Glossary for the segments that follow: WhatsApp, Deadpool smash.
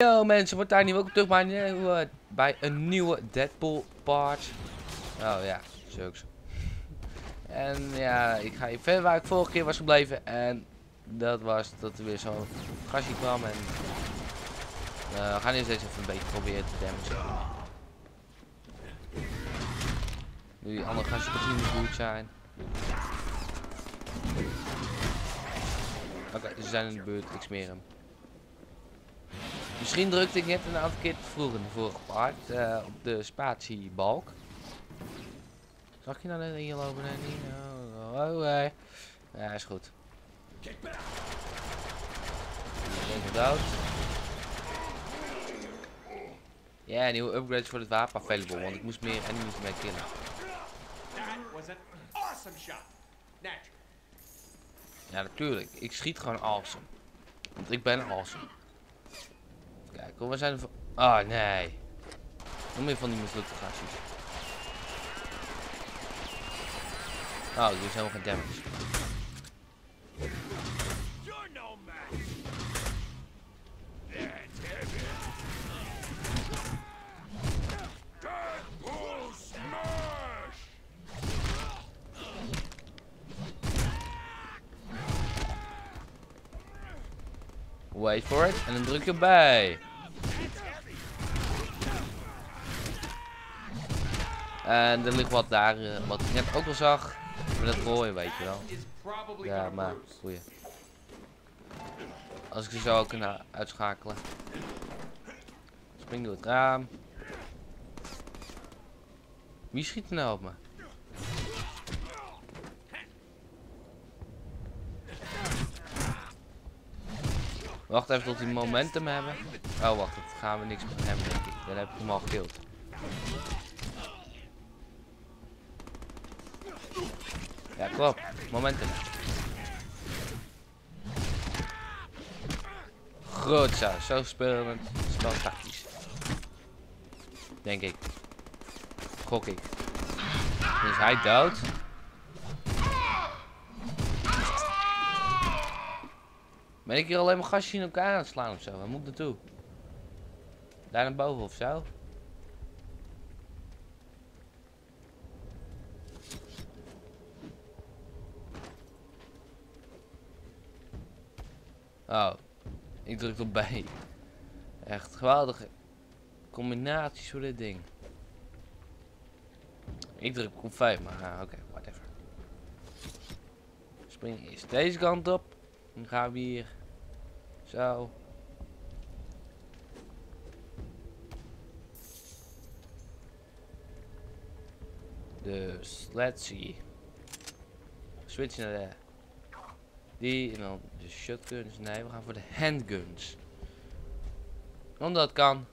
Yo mensen, wordt daar niet welkom terug bij een nieuwe Deadpool part. Oh ja, zulks. En ja, ik ga even verder waar ik vorige keer was gebleven. En dat was dat er weer zo'n gastje kwam. En we gaan eerst deze even een beetje proberen te damagen. Nu die andere gastjes misschien niet goed zijn. Oké, ze zijn in de buurt, ik smeer hem. Misschien drukte ik net een aantal keer te vroeg in de vorige part op de spatiebalk. Zag je nou net hier lopen? Nee, nee. Ja, is goed. Ik ben dood. Ja, nieuwe upgrades voor het wapen available, want ik moest meer enemies mee killen. Ja, natuurlijk. Ik schiet gewoon awesome. Want ik ben awesome. Kijk, we zijn er van... Oh nee. Nog meer van die mislukte gastjes. Oh, die is helemaal geen damage. Deadpool smash! Wait for it en dan druk je bij. En er ligt wat daar, wat ik net ook al zag. Met dat rooien, weet je wel. Ja, maar goeie. Als ik ze zo kan uitschakelen. Spring door het raam. Wie schiet er nou op me? Wacht even tot die momentum hebben. Oh wacht, dat gaan we niks met hem denk ik. Dan heb ik hem al gekillt. Ja, klopt. Momentum. Goed zo. Zo spelen we het wel tactisch. Denk ik. Gok ik. Is hij dood? Ben ik hier alleen maar gastjes in elkaar aan het slaan ofzo? Waar moet ik naartoe? Daar naar boven ofzo? Oh, ik druk op B. Echt geweldige combinaties voor dit ding. Ik druk op 5, maar oké, whatever. Spring eerst deze kant op. Dan gaan we hier. Zo. Dus, let's see. Switch naar de... Die en dan de shotguns. Nee, we gaan voor de handguns. Omdat het kan.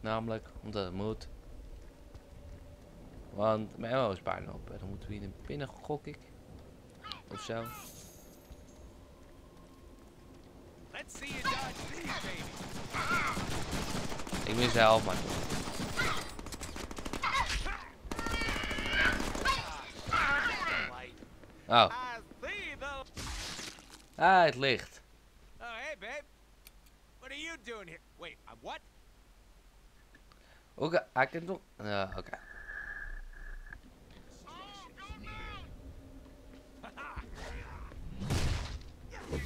Namelijk, omdat het moet. Want mijn ammo is bijna op. En dan moeten we hier naar binnen, gok ik. Of zo. Ik mis de helft, maar. Oh. Ah, het licht. Oh, hey babe. What are you doing here? Wait, what? Oké, ik kan toch. Oké.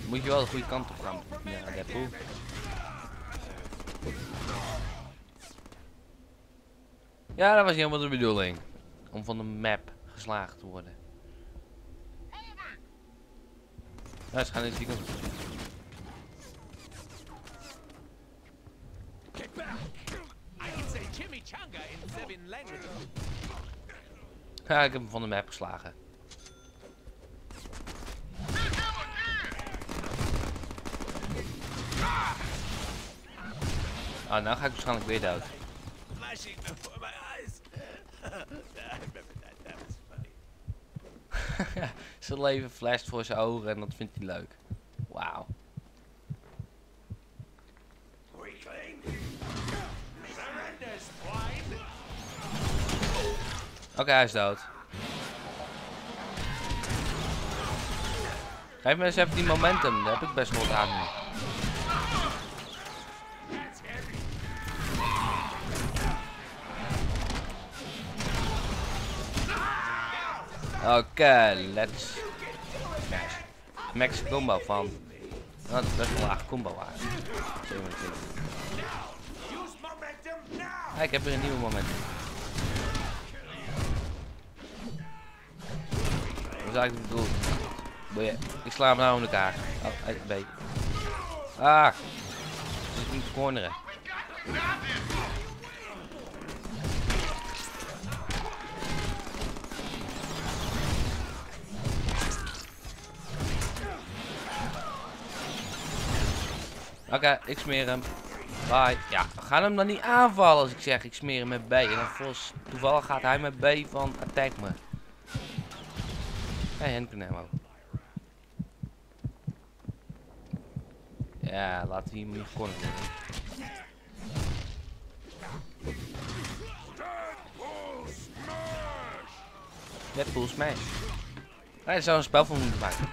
Moet je wel de goede kant op gaan. Ja, Deadpool. Ja, dat was helemaal de bedoeling. Om van de map geslagen te worden. Ja, ze gaan in die kant. Ja, ik heb hem van de map geslagen. Ah, nou ga ik waarschijnlijk weer dood. Zijn leven flasht voor zijn ogen en dat vindt hij leuk. Wauw. Oké, hij is dood. Geef me eens even die momentum, daar heb ik best wel wat aan nu. Okay, let's smash. Max combo van. Dat is best wel een laag combo eigenlijk. 27. Ah, ik heb weer een nieuwe momentum. Dat is eigenlijk bedoeld. Ik sla hem nou in elkaar. Oh, uit de B. Ah, dus ik moet corneren. Oké, ik smeer hem. Bye. Ja, we gaan hem dan niet aanvallen als ik zeg ik smeer hem met B. En dan volgens toevallig gaat hij met B van attack me. Hey, handgun ammo. Ja, laten we hier niet corner doen. Deadpool smash. Daar zou een spel van moeten maken.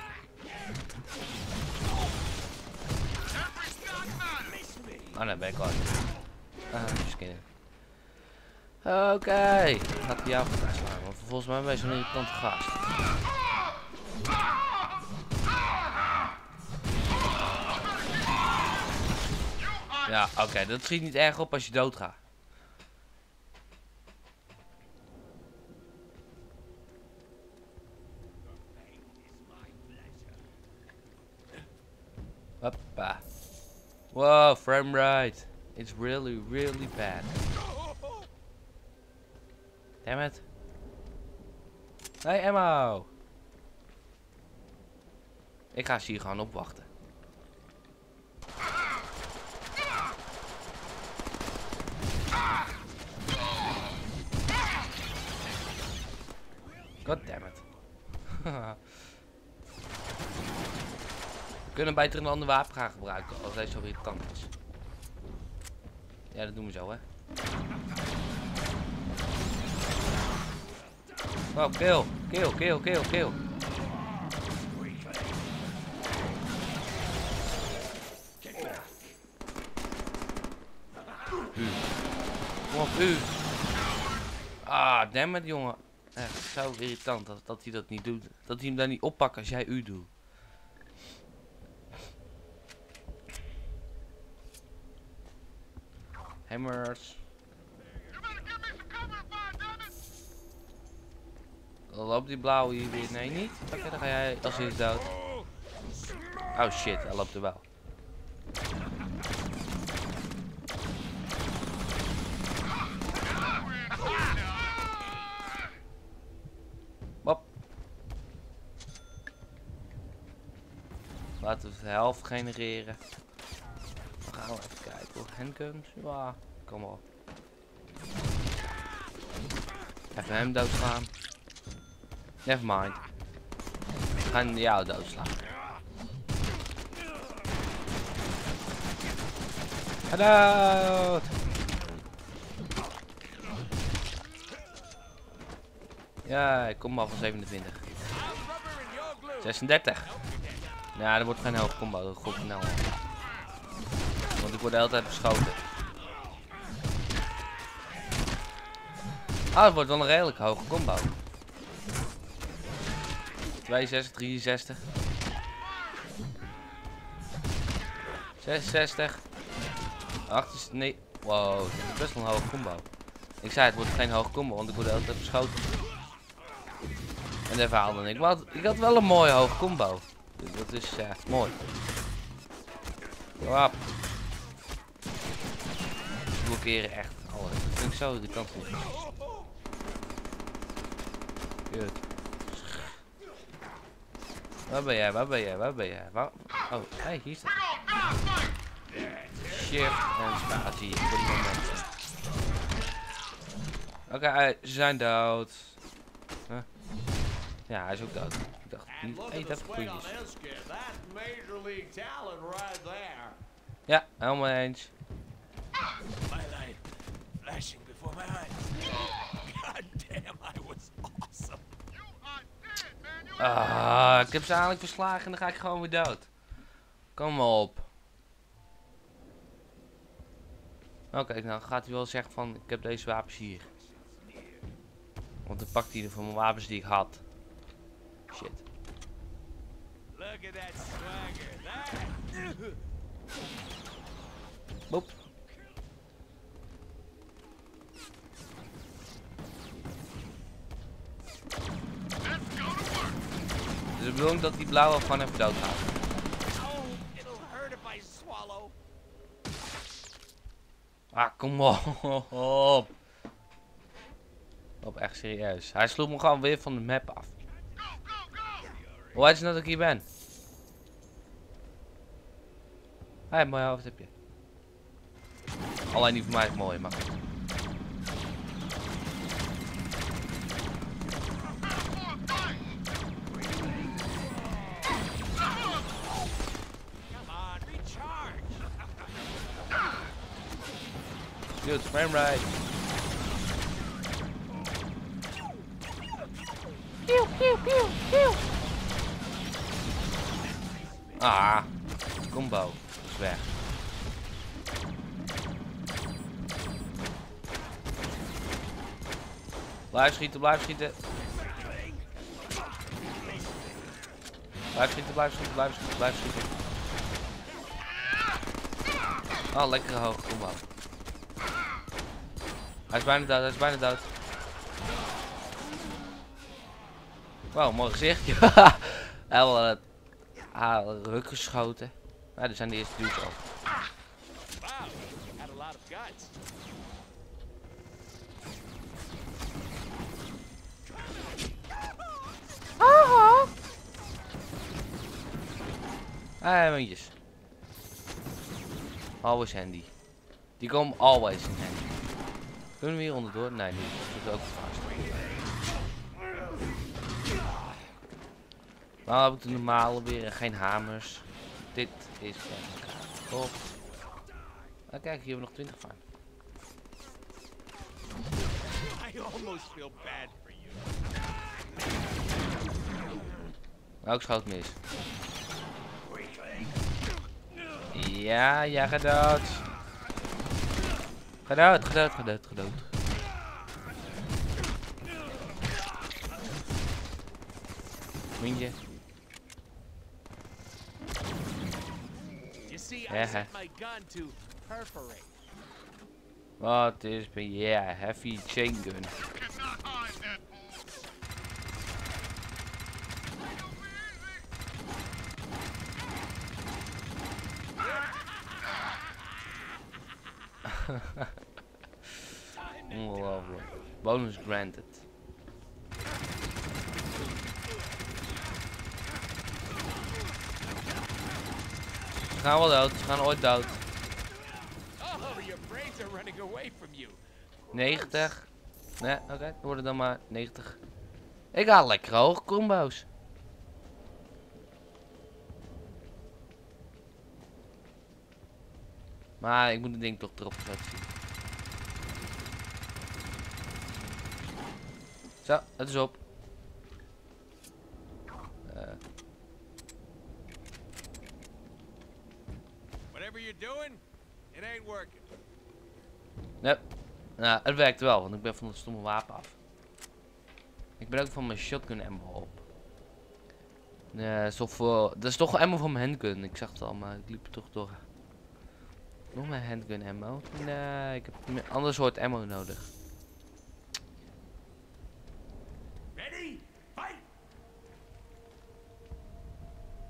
Oh nee, ben ik al. Just kidding. Oké, gaat hij jou voorbij slaan, want volgens mij ben je zo'n irritante gast. Ja, oké, dat schiet niet erg op als je doodgaat. Hoppa. Wow, frame rate. It's really, really bad. Damn it. Hey, ammo. Ik ga ze hier gewoon opwachten. God damn it. We kunnen beter een ander wapen gaan gebruiken als hij zo irritant is. Ja, dat doen we zo, hè. Oh, kill, kill, kill, kill, kill. Kom op, u. Ah, damn it, jongen. Echt zo irritant dat hij dat niet doet. Dat hij hem daar niet oppakt als jij u doet. Hammers. Dan loopt die blauwe hier weer. Nee, niet. Oké, dan ga jij als hij is dood. Oh shit, hij loopt er wel. Hop. Laten we de helft genereren. We gaan even kijken. Handguns. Ja, kom op. Even hem doodslaan. Nevermind. We gaan jou doodslaan. Hallo. Ja, ik kom maar van 27. 36. Ja, er wordt geen help combo. Dat goed snel. Want ik word de hele tijd beschoten. Ah, het wordt wel een redelijk hoge combo. 62, 63. 66. 68, nee. Wow, dat is best wel een hoge combo. Ik zei het wordt geen hoge combo, want ik word de hele tijd beschoten. En daar verhaalde ik. Maar ik had wel een mooie hoge combo. Dus dat is mooi. Wap. Blokkeren echt alles. Dat vind ik zo irritant. Kut. Waar ben jij? Waar ben jij? Waar ben jij? Waar? Oh, hey, hier staat. Shift en spatie voor die momenten. Oké, ze zijn dood. Huh? Ja, hij is ook dood. Ik dacht niet. Hey, dat is. Ja, helemaal eens. Ah, ik heb ze eigenlijk verslagen en dan ga ik gewoon weer dood. Kom op. Oké, nou gaat hij wel zeggen van ik heb deze wapens hier. Want dan pakt hij er van mijn wapens die ik had. shit. Look at that swagger. That. Boop. Dus de bedoeling dat die blauwe gewoon even dood gaat. Ah, kom op. Op, echt serieus. Hij sloeg me gewoon weer van de map af. Hoe heet je dat ik hier ben? Hé, mooi hoofd heb je. Alleen die voor mij is mooi, maar. Dude, frame right. Pew, pew, pew, pew. Ah, combo is weg. Blijf schieten, blijf schieten. Blijf schieten, blijf schieten, blijf schieten, blijf schieten. Oh, lekker hoog, combo. Hij is bijna dood, hij is bijna dood. Wow, mooi gezichtje. Hij wil het haar ruk geschoten. Nou, er zijn de eerste dudes al. Hey, muntjes. Always handy. Die komen always in handy. Kunnen we hier onderdoor? Nee, niet. Dat is ook vast. Nou heb ik de normale weer en geen hamers. Dit is top. Ah, kijk, hier hebben we nog 20 van. Nou, ik schoot mis. Ja, jij gaat dood. Gedood, gedood, gedood, gedood. Mindje. Ja. Wat is bij yeah, heavy chain gun. Ongelooflijk. Bonus granted. Ze gaan wel dood, ze gaan ooit dood. 90. Nee, oké, het worden dan maar 90. Ik haal lekker hoog combo's. Maar ik moet het ding toch erop zetten. Zo, het is op. Whatever you're doing, it ain't working. Nee, nou, het werkt wel, want ik ben van het stomme wapen af. Ik ben ook van mijn shotgun ammo op. Dat is toch ammo van mijn handgun. Ik zag het al, maar ik liep er toch door. Nog mijn handgun ammo? Nee, ik heb een ander soort ammo nodig. Ready?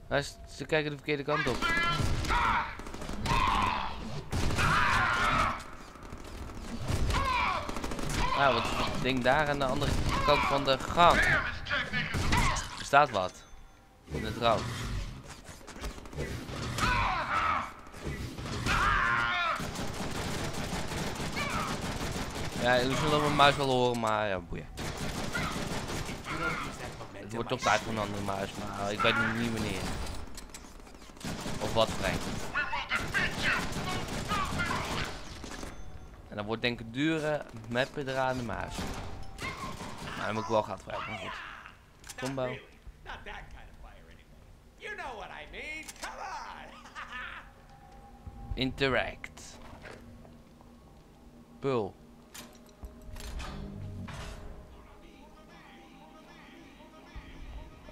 Fight! Ze kijken de verkeerde kant op. Nou, wat is dat ding daar aan de andere kant van de gang? Er staat wat. In het rood. Ja, jullie zullen mijn muis wel horen, maar ja, boeien. Het wordt toch tijd voor een andere muis, maar ik weet nog niet wanneer. Of wat vreemd. En dat wordt denk ik dure met bedraande muis. Maar dan moet ik wel gaan vragen, maar goed. Combo. Interact. Pul.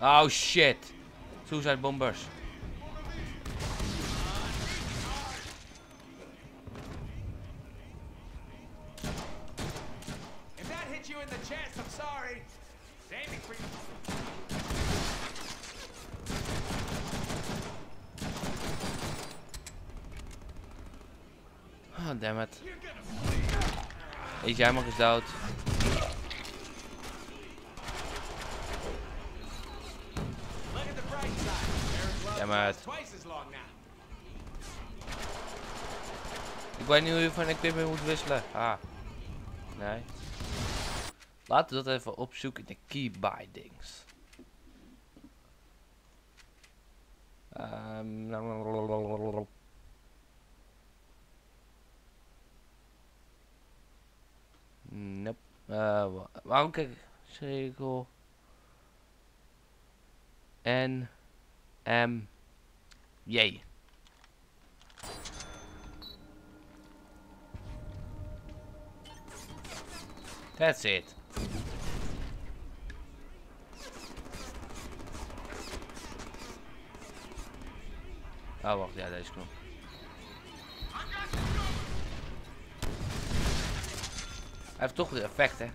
Oh shit. Suicide bombers. If that hit you in the chest, I'm sorry. Saving for you. Oh, damn it. Eet jij maar eens dood. Damn it. Ik weet niet hoe je van equipment moet wisselen. Ah. Nee. Laten we dat even opzoeken in de key bindings. Nope. Waarom kijk ik? Cirkel. N. M. J. That's it. Oh, wacht. Ja, dat is knop. Hij heeft toch het effect, hè?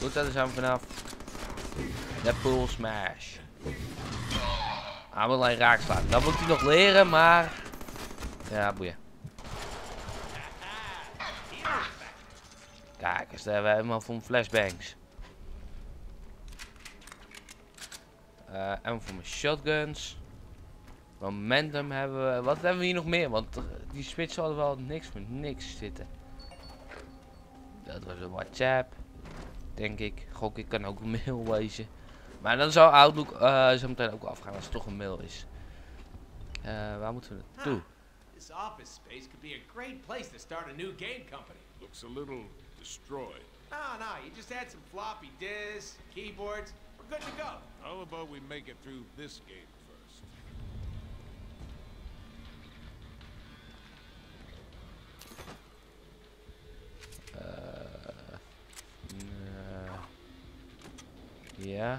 Goed, dat is hem vanaf. Deadpool smash. Hij wil alleen raak slaan. Dat moet hij nog leren, maar... Ja, boeien. Kijk eens, daar hebben we helemaal van flashbangs. En voor mijn shotguns. Momentum hebben we. Wat hebben we hier nog meer? Want die switch hadden wel niks met niks zitten. Dat was een WhatsApp. Denk ik. Gok, ik kan ook een mail lezen. Maar dan zou Outlook zo meteen ook afgaan als het toch een mail is. Waar moeten we naartoe? This office space could be a great place to start a new game company. Looks a little destroyed. No, you just had some floppy disks, keyboards. Good to go. How about we make it through this game first? Yeah.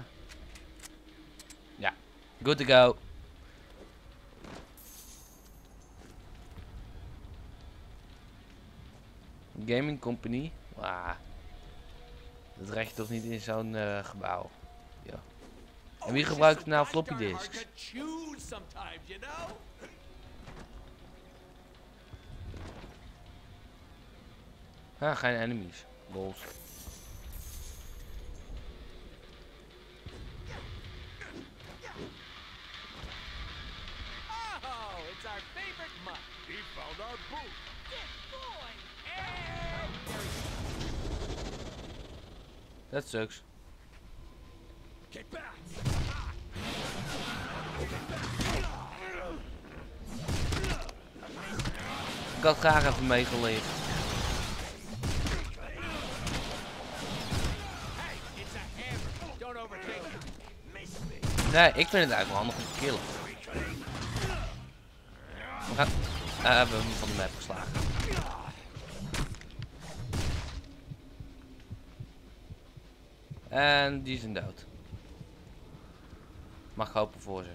Yeah. Good to go. Gaming company. Wow. Dat recht toch niet in zo'n gebouw. Ja. En wie gebruikt nou floppy disks? Ah, geen enemies. Goals. Oh, it's our favorite mutt. He found our boot. That sucks. Get back! Ik had graag even meegeleefd. Nee, ik vind het eigenlijk wel handig om te killen. We gaan... hebben hem van de map geslagen. En die zijn dood. Mag hopen voor ze.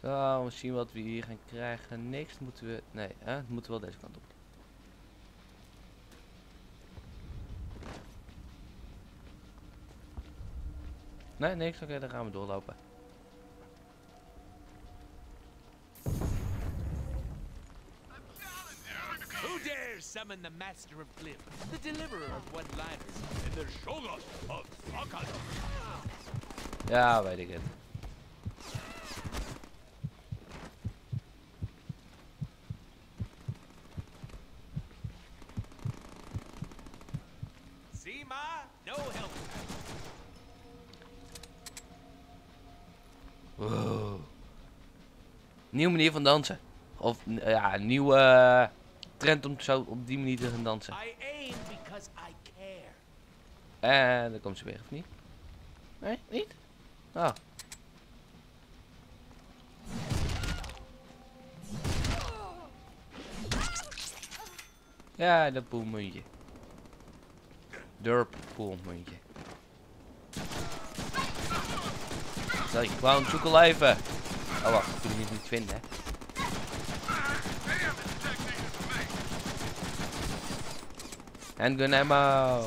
Zo, misschien wat we hier gaan krijgen. Niks moeten we... Nee, hè? We moeten wel deze kant op. Nee, niks. Oké, dan gaan we doorlopen. Summon the master of Glim, the deliverer of one-liners, and the shogun of Akado. Ja, weet ik het. Zima, no help. Wow. Nieuwe manier van dansen. Of, ja, nieuwe... trend om zo op die manier te gaan dansen. En dan komt ze weg, of niet? Nee, niet? Ah. Ja, dat poelmuntje. Derp poelmuntje. Zal je clown zoek al even. Oh wacht, ik kan het niet vinden hè. Handgun ammo.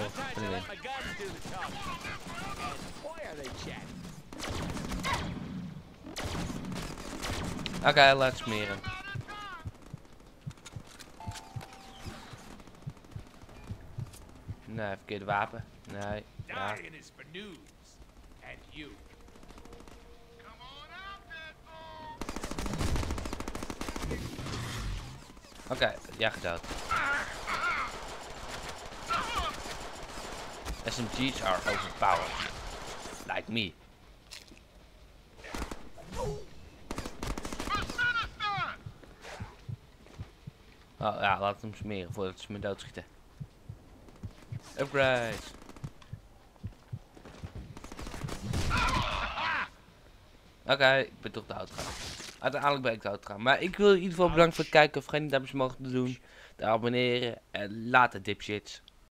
Oké, laat smeren. Nee, verkeerd wapen. Nee. Ja. Oké, ja gedood. SMG's are overpowered. Like me. Oh ja, laat hem smeren voordat ze me doodschieten. Upgrade. Oké, ik ben toch de outro. Uiteindelijk ben ik de outro. Maar ik wil in ieder geval bedanken voor het kijken. Vergeet niet dat je mag doen. Te abonneren. En later dipshits.